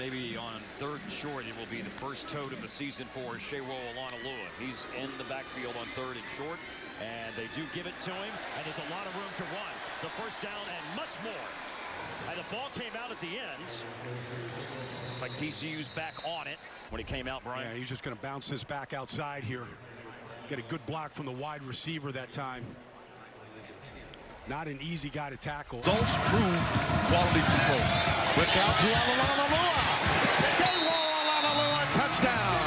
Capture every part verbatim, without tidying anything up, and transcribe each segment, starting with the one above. maybe on third and short, it will be the first tote of the season for Sewo Olonilua. He's in the backfield on third and short, and they do give it to him, and there's a lot of room to run. The first down and much more. And the ball came out at the end. It's like T C U's back on it when it came out, Brian. Yeah, he's just going to bounce this back outside here. Get a good block from the wide receiver that time. Not an easy guy to tackle. Results prove quality control. Quick out to Olonilua. Sewo Olonilua, touchdown.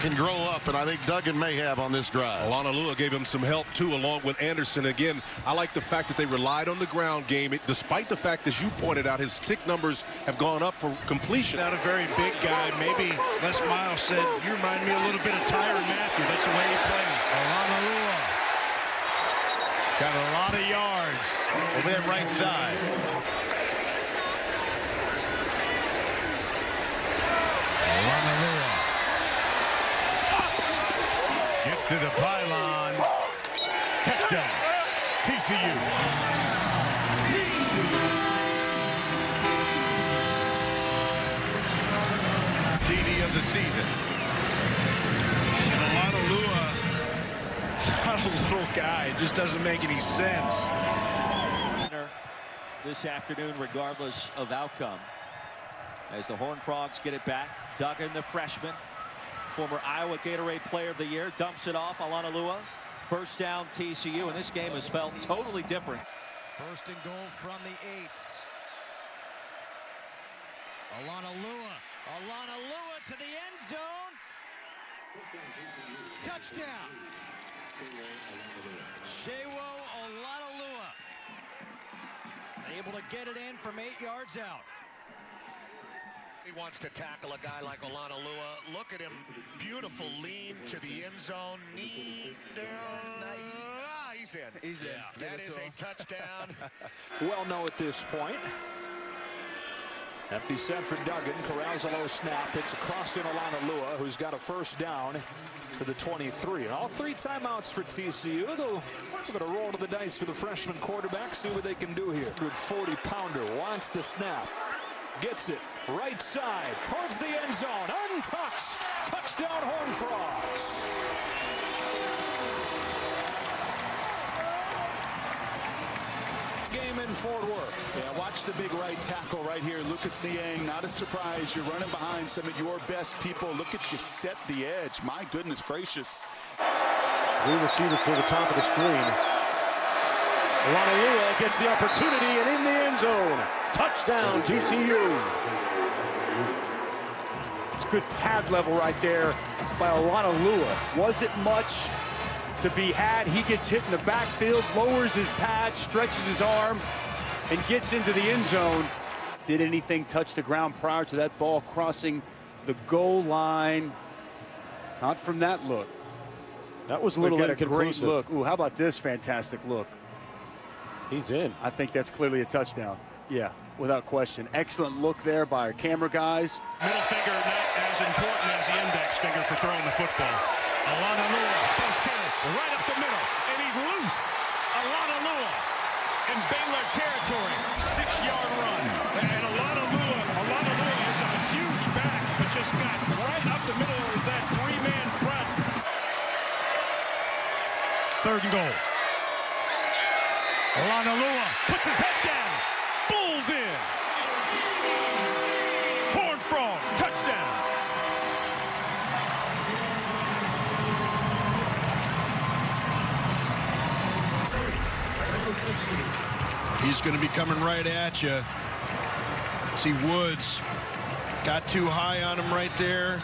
Can grow up, and I think Duggan may have on this drive. Olonilua gave him some help too, along with Anderson. Again, I like the fact that they relied on the ground game, it, despite the fact, as you pointed out, his tick numbers have gone up for completion. Not a very big guy. Maybe Les Miles said, "You remind me a little bit of Tyron Matthew." That's the way he plays. Olonilua got a lot of yards over that right side. Olonilua gets to the pylon. Touchdown, T C U. T D of the season. And Olonilua, not a little guy. It just doesn't make any sense. This afternoon, regardless of outcome, as the Horned Frogs get it back, Duggan, the freshman, former Iowa Gatorade Player of the Year, dumps it off. Olonilua, first down T C U, and this game has felt totally different. First and goal from the eight. Olonilua. Olonilua to the end zone. Touchdown. Sewo Olonilua able to get it in from eight yards out. He wants to tackle a guy like Olonilua. Look at him. Beautiful lean to the end zone. Knee down. Ah, he's in. He's in. Yeah, that is a touchdown. Well, no, at this point. Empty set for Duggan. Carazzolo snap. It's across to Olonilua, who's got a first down to the twenty-three. And all three timeouts for T C U. They'll give it a roll to the dice for the freshman quarterback. See what they can do here. one forty pounder wants the snap. Gets it. Right side. Towards the end zone. Untouched. Touchdown, Horned Frogs. Game in Fort Worth. Yeah, watch the big right tackle right here, Lucas Niang. Not a surprise. You're running behind some of your best people. Look at you set the edge. My goodness gracious. Three receivers to the top of the screen. Olonilua gets the opportunity and in the end zone. Touchdown, T C U. It's good pad level right there by Olonilua. Wasn't much to be had. He gets hit in the backfield, lowers his pad, stretches his arm, and gets into the end zone. Did anything touch the ground prior to that ball crossing the goal line? Not from that look. That was a little inconclusive. A great look. Ooh, how about this fantastic look? He's in. I think that's clearly a touchdown. Yeah, without question. Excellent look there by our camera guys. Middle finger not as important as the index finger for throwing the football. Olonilua, first down. Right up the middle, and he's loose. Olonilua in Baylor territory. Six-yard run. And Olonilua, Olonilua is a huge back, but just got right up the middle of that three-man front. Third and goal. Olonilua puts his head down. Bulls in. Horned Frog, touchdown. He's going to be coming right at you. See, Woods got too high on him right there.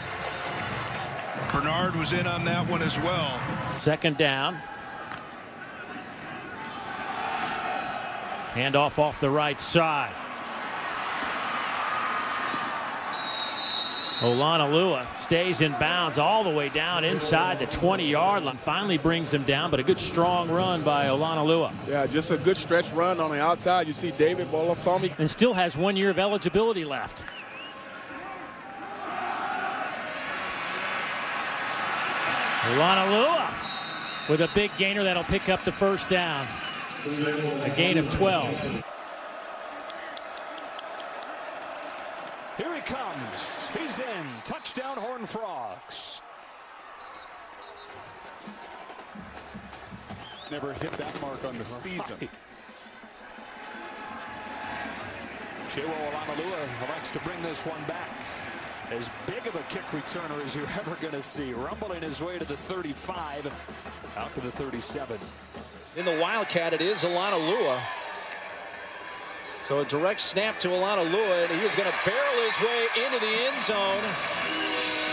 Bernard was in on that one as well. Second down. Handoff off the right side. Olonilua stays in bounds all the way down inside the twenty-yard line. Finally brings him down, but a good strong run by Olonilua. Yeah, just a good stretch run on the outside. You see David Bolasomi. And still has one year of eligibility left. Olonilua with a big gainer that'll pick up the first down. A gain of twelve. Here he comes. He's in. Touchdown, Horned Frogs. Never hit that mark on the season. Sewo Olonilua likes to bring this one back. As big of a kick returner as you're ever going to see. Rumbling his way to the thirty-five, out to the thirty-seven. In the Wildcat, it is Olonilua. So a direct snap to Olonilua, and he is going to barrel his way into the end zone.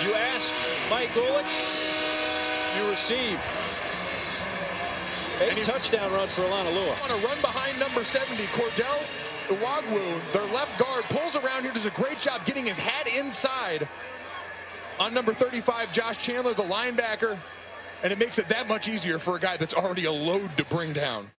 You ask Mike Gulick, you receive. A touchdown run for Olonilua. On a run behind number seventy, Cordell Iwagwu, their left guard, pulls around here, does a great job getting his hat inside on number thirty-five, Josh Chandler, the linebacker, and it makes it that much easier for a guy that's already a load to bring down.